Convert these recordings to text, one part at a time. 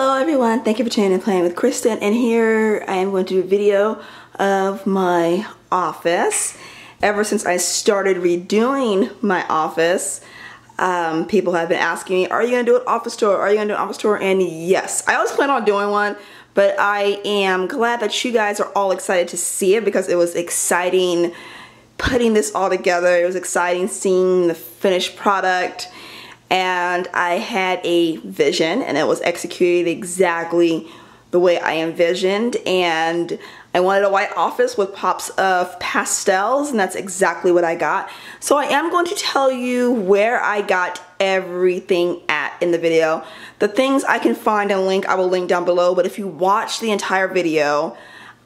Hello everyone, thank you for tuning in and playing with Kristen, and here I am going to do a video of my office. Ever since I started redoing my office, people have been asking me, are you going to do an office tour? Are you going to do an office tour? And yes, I always plan on doing one, but I am glad that you guys are all excited to see it because it was exciting putting this all together. It was exciting seeing the finished product. And I had a vision and it was executed exactly the way I envisioned, and I wanted a white office with pops of pastels, and that's exactly what I got. So I am going to tell you where I got everything at in the video. The things I can find and link, I will link down below, but if you watch the entire video,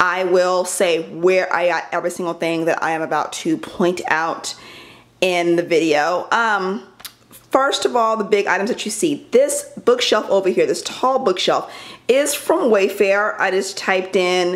I will say where I got every single thing that I am about to point out in the video. First of all, the big items that you see. This bookshelf over here, this tall bookshelf, is from Wayfair. I just typed in,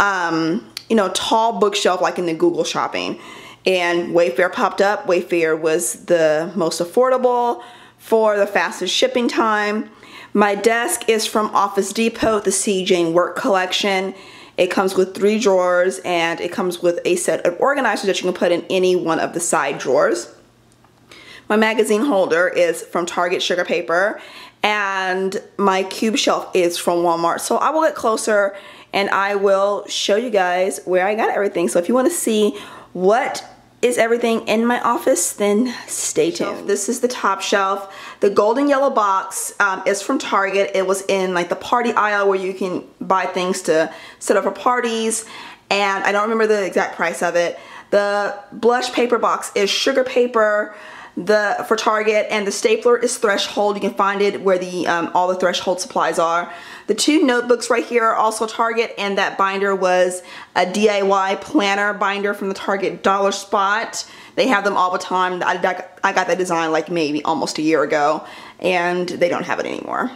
you know, tall bookshelf like in the Google shopping, and Wayfair popped up. Wayfair was the most affordable for the fastest shipping time. My desk is from Office Depot, the See Jane Work collection. It comes with 3 drawers, and it comes with a set of organizers that you can put in any one of the side drawers. My magazine holder is from Target, Sugar Paper, and my cube shelf is from Walmart. So I will get closer and I will show you guys where I got everything. So if you want to see what is everything in my office, then stay tuned. This is the top shelf. The golden yellow box is from Target. It was in like the party aisle where you can buy things to set up for parties, and I don't remember the exact price of it. The blush paper box is Sugar Paper for Target, and the stapler is Threshold. You can find it where the all the Threshold supplies are. The 2 notebooks right here are also Target, and that binder was a DIY planner binder from the Target dollar spot. They have them all the time. I got that design like maybe almost a year ago, and they don't have it anymore.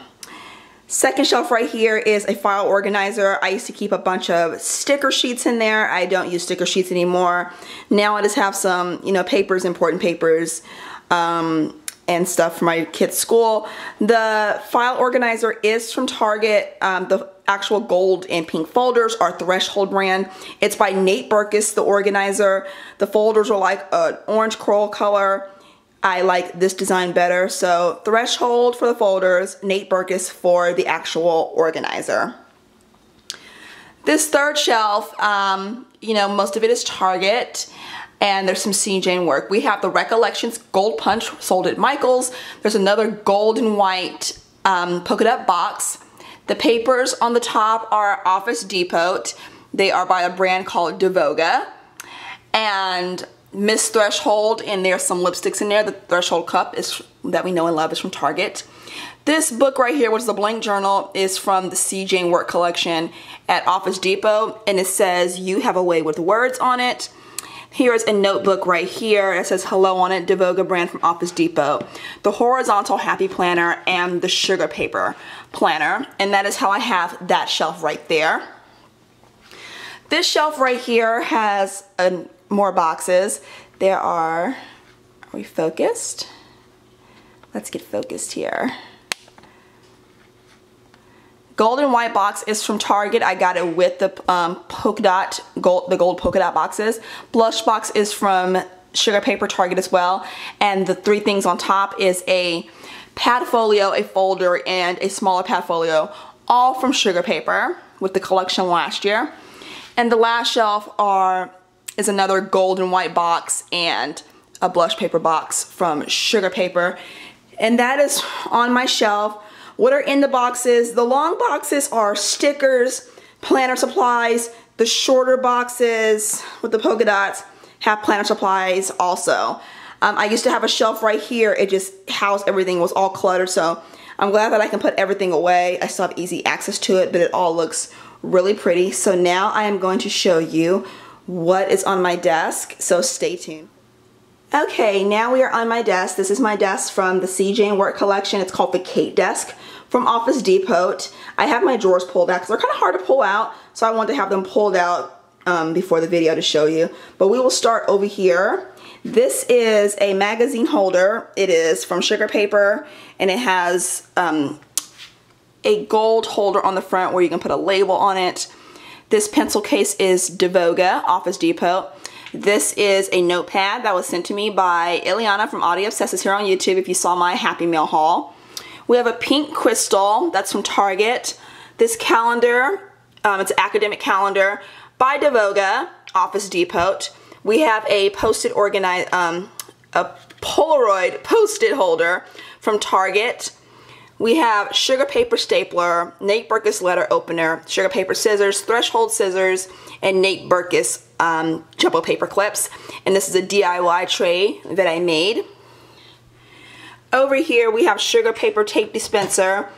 Second shelf right here is a file organizer. I used to keep a bunch of sticker sheets in there. I don't use sticker sheets anymore. Now I just have some, you know, papers, important papers, and stuff for my kids' school. The file organizer is from Target. The actual gold and pink folders are Threshold brand. It's by Nate Berkus, the organizer. The folders are like an orange coral color. I like this design better, so Threshold for the folders, Nate Berkus for the actual organizer. This third shelf, you know, most of it is Target, and there's some See Jane Work. We have the Recollections Gold Punch sold at Michaels. There's another gold and white polka dot box. The papers on the top are Office Depot. They are by a brand called Divoga, and Miss Threshold, and there's some lipsticks in there. The Threshold cup is that we know and love is from Target. This book right here, which is a blank journal, is from the See Jane Work collection at Office Depot, and it says "You Have a Way with Words" on it. Here is a notebook right here that says "Hello" on it, Divoga brand from Office Depot. The horizontal Happy Planner and the Sugar Paper planner, and that is how I have that shelf right there. This shelf right here has more boxes. There are we focused? Let's get focused here. Gold and white box is from Target. I got it with the gold polka dot boxes. Blush box is from Sugar Paper, Target as well. And the 3 things on top is a pad folio, a folder, and a smaller pad folio, all from Sugar Paper with the collection last year. And the last shelf is another gold and white box and a blush paper box from Sugar Paper, and that is on my shelf. What are in the boxes? The long boxes are stickers, planner supplies. The shorter boxes with the polka dots have planner supplies also. I used to have a shelf right here. It just housed everything. It was all cluttered, so I'm glad that I can put everything away. I still have easy access to it, but it all looks really pretty. So now I am going to show you what is on my desk, so stay tuned. Okay, now we are on my desk. This is my desk from the See Jane Work collection. It's called the Kate desk from Office Depot. I have my drawers pulled out because they're kind of hard to pull out, so I wanted to have them pulled out before the video to show you. But we will start over here. This is a magazine holder. It is from Sugar Paper, and it has a gold holder on the front where you can put a label on it. This pencil case is Divoga, Office Depot. This is a notepad that was sent to me by Ileana from Audio Obsesses here on YouTube if you saw my Happy Mail haul. We have a pink crystal, that's from Target. This calendar, it's an academic calendar by Divoga, Office Depot. We have a post-it organized, a Polaroid post-it holder from Target. We have Sugar Paper stapler, Nate Berkus letter opener, Sugar Paper scissors, Threshold scissors, and Nate Berkus jumbo paper clips. And this is a DIY tray that I made. Over here we have Sugar Paper tape dispenser,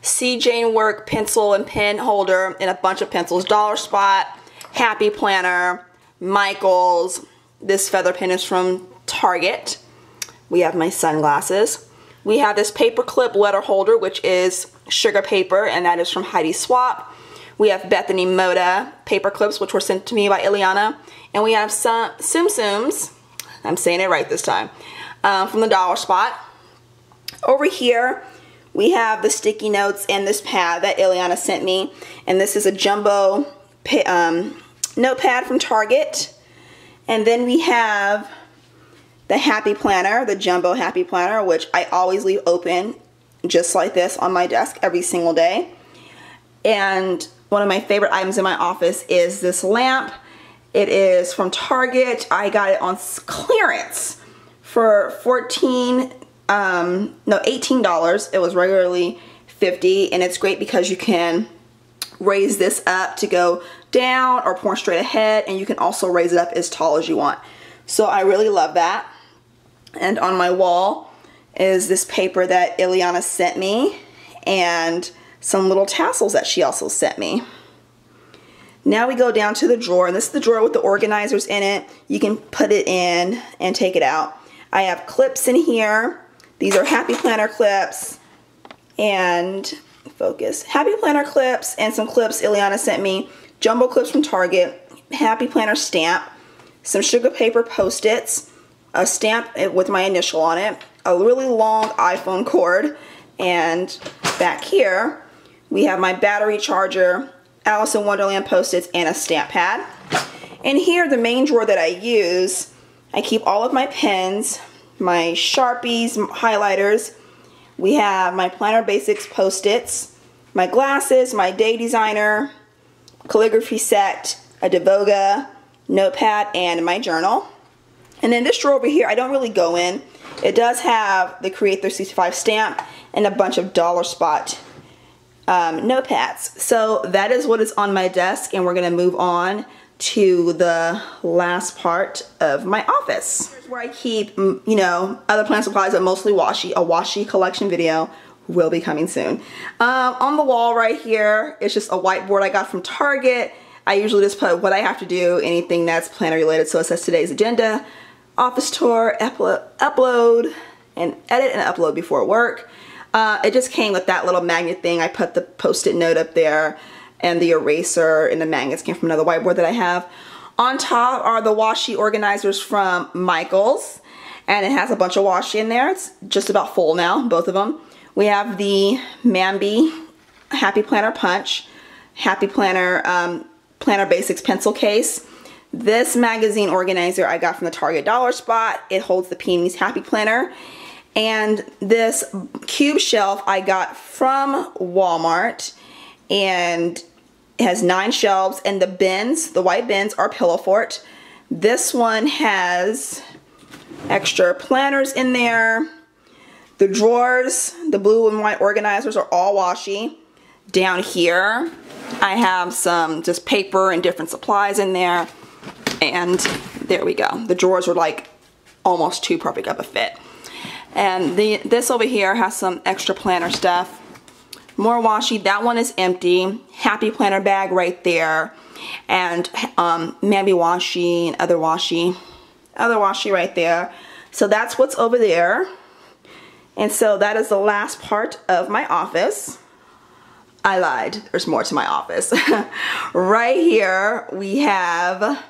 See Jane Work pencil and pen holder, and a bunch of pencils. Dollar Spot, Happy Planner, Michaels. This feather pen is from Target. We have my sunglasses. We have this paper clip letter holder, which is Sugar Paper, and that is from Heidi Swapp. We have Bethany Mota paper clips, which were sent to me by Ileana. And we have some Tsumtsums, I'm saying it right this time, from the Dollar Spot. Over here, we have the sticky notes and this pad that Ileana sent me. And this is a jumbo notepad from Target. And then we have the Happy Planner, the jumbo Happy Planner, which I always leave open just like this on my desk every single day. And one of my favorite items in my office is this lamp. It is from Target. I got it on clearance for $18. It was regularly $50, and it's great because you can raise this up to go down or point straight ahead, and you can also raise it up as tall as you want. So I really love that. And on my wall is this paper that Ileana sent me and some little tassels that she also sent me. Now we go down to the drawer, and this is the drawer with the organizers in it. You can put it in and take it out. I have clips in here. These are Happy Planner clips and focus. Happy Planner clips and some clips Ileana sent me. Jumbo clips from Target, Happy Planner stamp, some Sugar Paper post-its, a stamp with my initial on it, a really long iPhone cord, and back here we have my battery charger, Alice in Wonderland post-its, and a stamp pad. And here, the main drawer that I use, I keep all of my pens, my Sharpies, highlighters. We have my Planner Basics post-its, my glasses, my Day Designer, calligraphy set, a Divoga notepad, and my journal. And then this drawer over here, I don't really go in. It does have the Create 365 stamp and a bunch of Dollar Spot notepads. So that is what is on my desk, and we're gonna move on to the last part of my office. Here's where I keep, you know, other plant supplies, but mostly washi. A washi collection video will be coming soon. On the wall right here, it's just a whiteboard I got from Target. I usually just put what I have to do, anything that's planner related. So it says today's agenda, office tour, upload, and edit and upload before work. It just came with that little magnet thing. I put the post-it note up there, and the eraser and the magnets came from another whiteboard that I have. On top are the washi organizers from Michaels, and it has a bunch of washi in there. It's just about full now, both of them. We have the Mambi Happy Planner Punch, Happy Planner Planner Basics pencil case. This magazine organizer I got from the Target Dollar Spot. It holds the Peonies Happy Planner. And this cube shelf I got from Walmart, and it has 9 shelves, and the bins, the white bins, are Pillowfort. This one has extra planners in there. The drawers, the blue and white organizers, are all washi. Down here, I have some just paper and different supplies in there, and there we go. The drawers were like almost too perfect of a fit. And this over here has some extra planner stuff. More washi. That one is empty. Happy Planner bag right there, and Mambi washi and other washi right there. So that's what's over there, and so that is the last part of my office. I lied, there's more to my office. Right here we have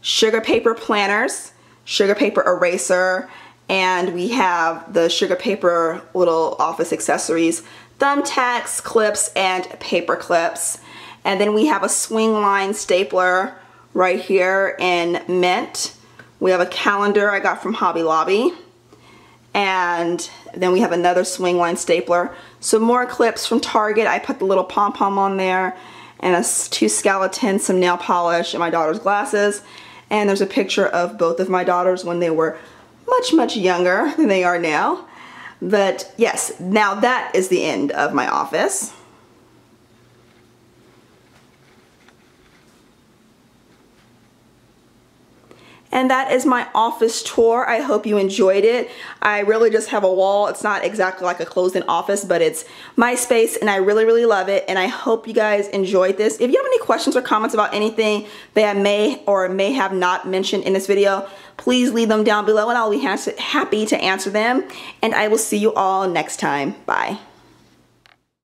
Sugar Paper planners, Sugar Paper eraser, And we have the Sugar Paper little office accessories, thumbtacks, clips, and paper clips. And then we have a Swing Line stapler right here in mint. We have a calendar I got from Hobby Lobby. And then we have another Swing Line stapler. Some more clips from Target. I put the little pom-pom on there. And two skeletons, some nail polish, and my daughter's glasses. And there's a picture of both of my daughters when they were much, much younger than they are now. But yes, now that is the end of my office. And that is my office tour. I hope you enjoyed it. I really just have a wall. It's not exactly like a closed-in office, but it's my space, and I really, really love it. And I hope you guys enjoyed this. If you have any questions or comments about anything that I may or may have not mentioned in this video, please leave them down below, and I'll be happy to answer them. And I will see you all next time. Bye.